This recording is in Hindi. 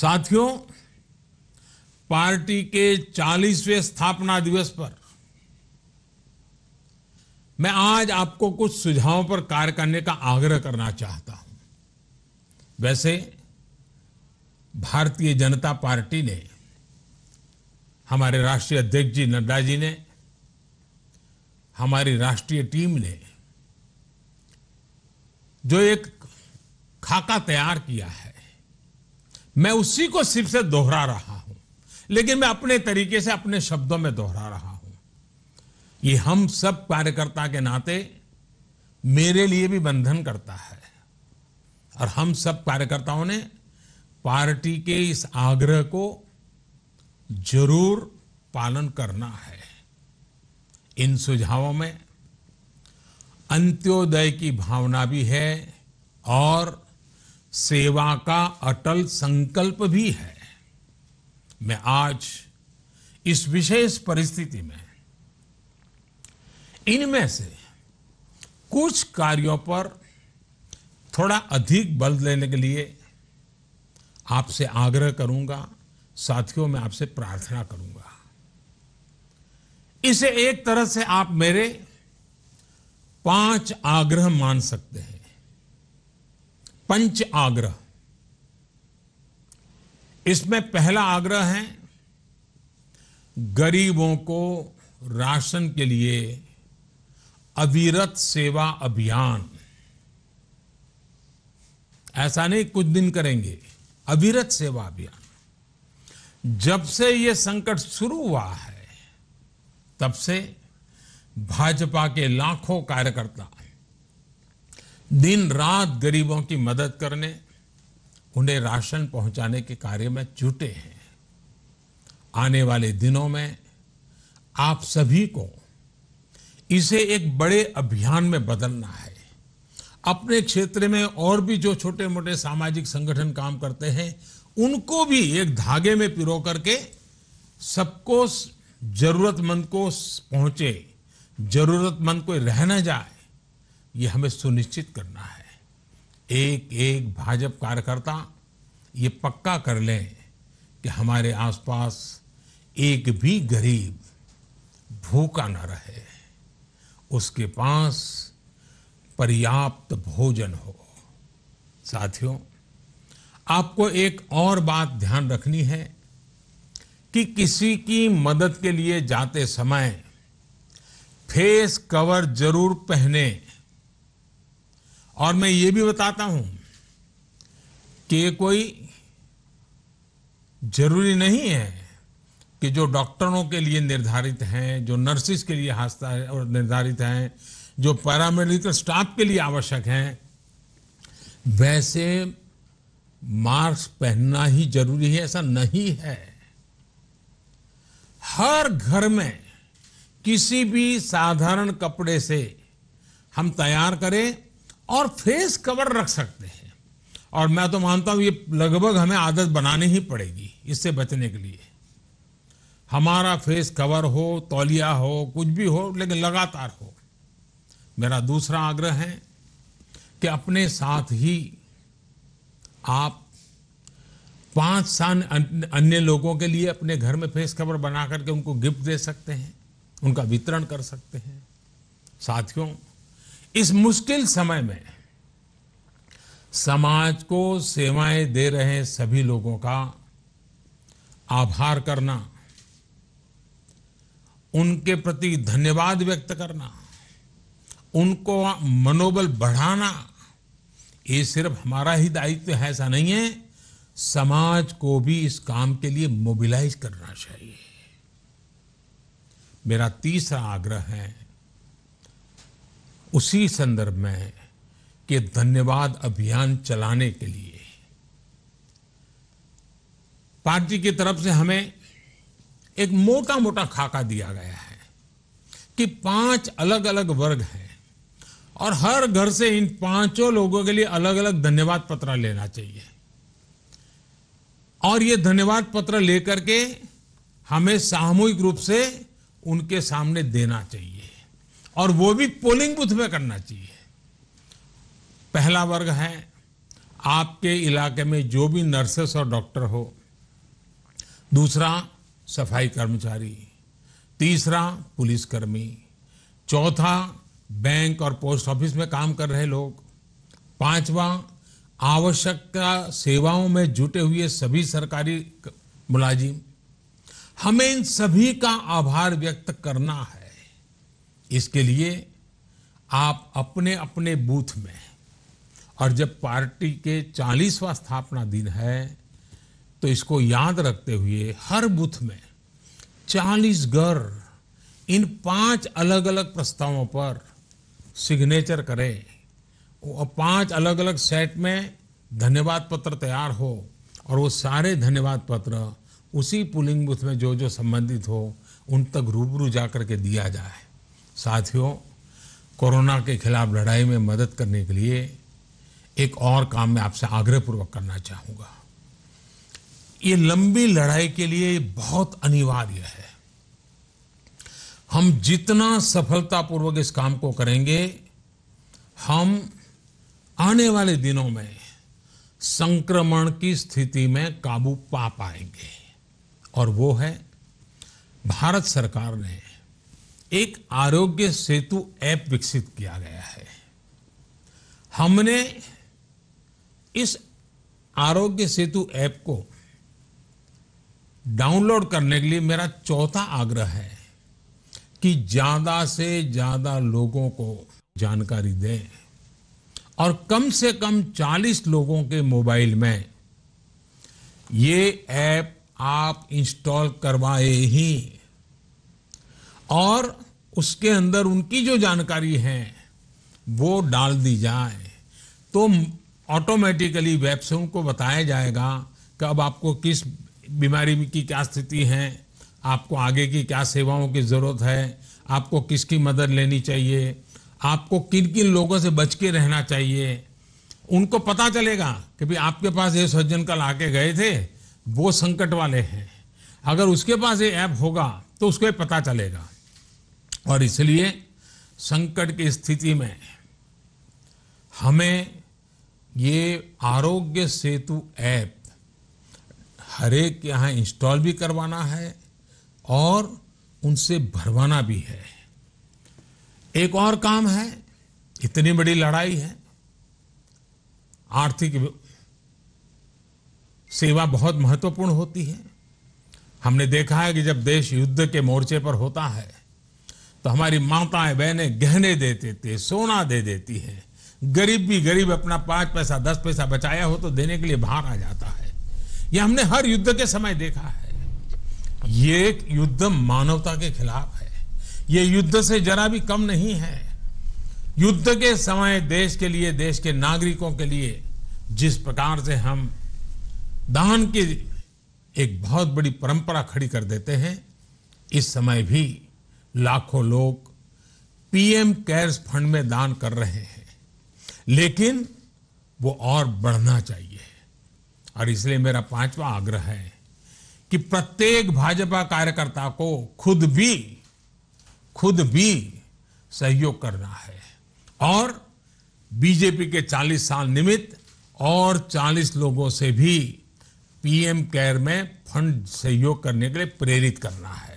साथियों, पार्टी के 40वें स्थापना दिवस पर मैं आज आपको कुछ सुझावों पर कार्य करने का आग्रह करना चाहता हूं। वैसे भारतीय जनता पार्टी ने, हमारे राष्ट्रीय अध्यक्ष जी नड्डा जी ने, हमारी राष्ट्रीय टीम ने जो एक खाका तैयार किया है, मैं उसी को सिर्फ से दोहरा रहा हूं, लेकिन मैं अपने तरीके से, अपने शब्दों में दोहरा रहा हूं। ये हम सब कार्यकर्ता के नाते मेरे लिए भी बंधन करता है, और हम सब कार्यकर्ताओं ने पार्टी के इस आग्रह को जरूर पालन करना है। इन सुझावों में अंत्योदय की भावना भी है और सेवा का अटल संकल्प भी है। मैं आज इस विशेष परिस्थिति में इनमें से कुछ कार्यों पर थोड़ा अधिक बल देने के लिए आपसे आग्रह करूंगा। साथियों, मैं आपसे प्रार्थना करूंगा, इसे एक तरह से आप मेरे 5 आग्रह मान सकते हैं, 5 आग्रह। इसमें पहला आग्रह है गरीबों को राशन के लिए अविरत सेवा अभियान। ऐसा नहीं कुछ दिन करेंगे, अविरत सेवा अभियान। जब से ये संकट शुरू हुआ है, तब से भाजपा के लाखों कार्यकर्ता दिन रात गरीबों की मदद करने, उन्हें राशन पहुंचाने के कार्य में जुटे हैं। आने वाले दिनों में आप सभी को इसे एक बड़े अभियान में बदलना है। अपने क्षेत्र में और भी जो छोटे मोटे सामाजिक संगठन काम करते हैं, उनको भी एक धागे में पिरो करके सबको, जरूरतमंद को पहुंचे, जरूरतमंद को रह न जाए, ये हमें सुनिश्चित करना है। एक एक भाजपा कार्यकर्ता ये पक्का कर लें कि हमारे आसपास एक भी गरीब भूखा न रहे, उसके पास पर्याप्त भोजन हो। साथियों, आपको एक और बात ध्यान रखनी है कि किसी की मदद के लिए जाते समय फेस कवर जरूर पहने। और मैं ये भी बताता हूं कि कोई जरूरी नहीं है कि जो डॉक्टरों के लिए निर्धारित हैं, जो नर्सिस के लिए निर्धारित हैं, जो पैरामेडिकल स्टाफ के लिए आवश्यक हैं, वैसे मास्क पहनना ही जरूरी है, ऐसा नहीं है। हर घर में किसी भी साधारण कपड़े से हम तैयार करें और फेस कवर रख सकते हैं। और मैं तो मानता हूं ये लगभग हमें आदत बनानी ही पड़ेगी। इससे बचने के लिए हमारा फेस कवर हो, तौलिया हो, कुछ भी हो, लेकिन लगातार हो। मेरा दूसरा आग्रह है कि अपने साथ ही आप 5 अन्य लोगों के लिए अपने घर में फेस कवर बना करके उनको गिफ्ट दे सकते हैं, उनका वितरण कर सकते हैं। साथियों, इस मुश्किल समय में समाज को सेवाएं दे रहे सभी लोगों का आभार करना, उनके प्रति धन्यवाद व्यक्त करना, उनको मनोबल बढ़ाना, ये सिर्फ हमारा ही दायित्व है, ऐसा नहीं है। समाज को भी इस काम के लिए मोबिलाइज करना चाहिए। मेरा तीसरा आग्रह है उसी संदर्भ में कि धन्यवाद अभियान चलाने के लिए पार्टी की तरफ से हमें एक मोटा मोटा खाका दिया गया है कि 5 अलग अलग वर्ग हैं, और हर घर से इन 5 लोगों के लिए अलग अलग धन्यवाद पत्र लेना चाहिए। और ये धन्यवाद पत्र लेकर के हमें सामूहिक रूप से उनके सामने देना चाहिए, और वो भी पोलिंग बूथ में करना चाहिए। पहला वर्ग है आपके इलाके में जो भी नर्सेस और डॉक्टर हो, दूसरा सफाई कर्मचारी, तीसरा पुलिसकर्मी, चौथा बैंक और पोस्ट ऑफिस में काम कर रहे लोग, पांचवा आवश्यकता सेवाओं में जुटे हुए सभी सरकारी मुलाजिम। हमें इन सभी का आभार व्यक्त करना है। इसके लिए आप अपने अपने बूथ में, और जब पार्टी के 40वां स्थापना दिन है तो इसको याद रखते हुए हर बूथ में 40 घर इन 5 अलग अलग प्रस्तावों पर सिग्नेचर करें और 5 अलग अलग सेट में धन्यवाद पत्र तैयार हो, और वो सारे धन्यवाद पत्र उसी पोलिंग बूथ में जो जो संबंधित हो उन तक रूबरू जाकर के दिया जाए। साथियों, कोरोना के खिलाफ लड़ाई में मदद करने के लिए एक और काम मैं आपसे आग्रहपूर्वक करना चाहूँगा। ये लंबी लड़ाई के लिए बहुत अनिवार्य है। हम जितना सफलतापूर्वक इस काम को करेंगे, हम आने वाले दिनों में संक्रमण की स्थिति में काबू पा पाएंगे। और वो है, भारत सरकार ने एक आरोग्य सेतु ऐप विकसित किया गया है। हमने इस आरोग्य सेतु ऐप को डाउनलोड करने के लिए मेरा चौथा आग्रह है कि ज़्यादा से ज़्यादा लोगों को जानकारी दें और कम से कम 40 लोगों के मोबाइल में ये ऐप आप इंस्टॉल करवाए ही, और उसके अंदर उनकी जो जानकारी है वो डाल दी जाए, तो ऑटोमेटिकली वेब से उनको बताया जाएगा कि अब आपको किस बीमारी की क्या स्थिति है, आपको आगे की क्या सेवाओं की ज़रूरत है, आपको किसकी मदद लेनी चाहिए, आपको किन किन लोगों से बच के रहना चाहिए। उनको पता चलेगा कि भाई आपके पास ये सज्जन कल आके गए थे, वो संकट वाले हैं। अगर उसके पास ये ऐप होगा तो उसको पता चलेगा। और इसलिए संकट की स्थिति में हमें ये आरोग्य सेतु ऐप हर एक के यहाँ इंस्टॉल भी करवाना है और उनसे भरवाना भी है। एक और काम है, इतनी बड़ी लड़ाई है, आर्थिक सेवा बहुत महत्वपूर्ण होती है। हमने देखा है कि जब देश युद्ध के मोर्चे पर होता है तो हमारी माताएं बहनें गहने दे देती, सोना दे देती हैं। गरीब भी गरीब अपना 5 पैसा 10 पैसा बचाया हो तो देने के लिए बाहर आ जाता है। यह हमने हर युद्ध के समय देखा है। ये एक युद्ध मानवता के खिलाफ है। ये युद्ध से जरा भी कम नहीं है। युद्ध के समय देश के लिए, देश के नागरिकों के लिए जिस प्रकार से हम दान की एक बहुत बड़ी परंपरा खड़ी कर देते हैं, इस समय भी लाखों लोग पीएम केयर्स फंड में दान कर रहे हैं। लेकिन वो और बढ़ना चाहिए। और इसलिए मेरा 5वां आग्रह है कि प्रत्येक भाजपा कार्यकर्ता को खुद भी सहयोग करना है, और बीजेपी के 40 साल निमित्त और 40 लोगों से भी पीएम केयर में फंड सहयोग करने के लिए प्रेरित करना है।